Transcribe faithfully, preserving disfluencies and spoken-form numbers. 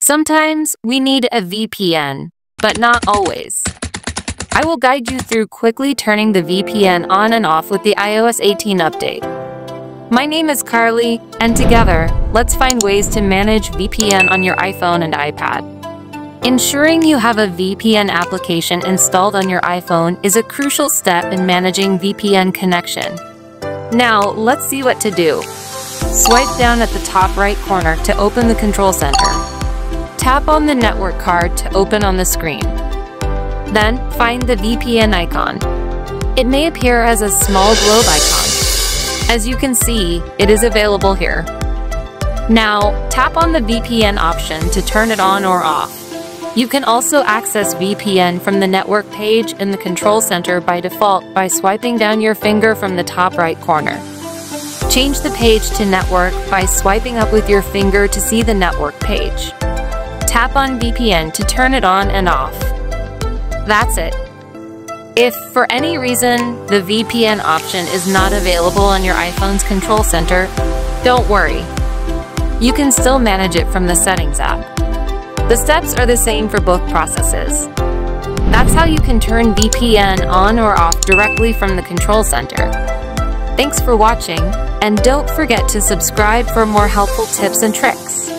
Sometimes we need a V P N, but not always. I will guide you through quickly turning the V P N on and off with the i O S eighteen update. My name is Carly, and together, let's find ways to manage V P N on your iPhone and iPad. Ensuring you have a V P N application installed on your iPhone is a crucial step in managing V P N connection. Now, let's see what to do. Swipe down at the top right corner to open the Control Center. Tap on the network card to open on the screen. Then, find the V P N icon. It may appear as a small globe icon. As you can see, it is available here. Now, tap on the V P N option to turn it on or off. You can also access V P N from the network page in the Control Center by default by swiping down your finger from the top right corner. Change the page to Network by swiping up with your finger to see the network page. Tap on V P N to turn it on and off. That's it. If, for any reason, the V P N option is not available on your iPhone's Control Center, don't worry. You can still manage it from the Settings app. The steps are the same for both processes. That's how you can turn V P N on or off directly from the Control Center. Thanks for watching, and don't forget to subscribe for more helpful tips and tricks.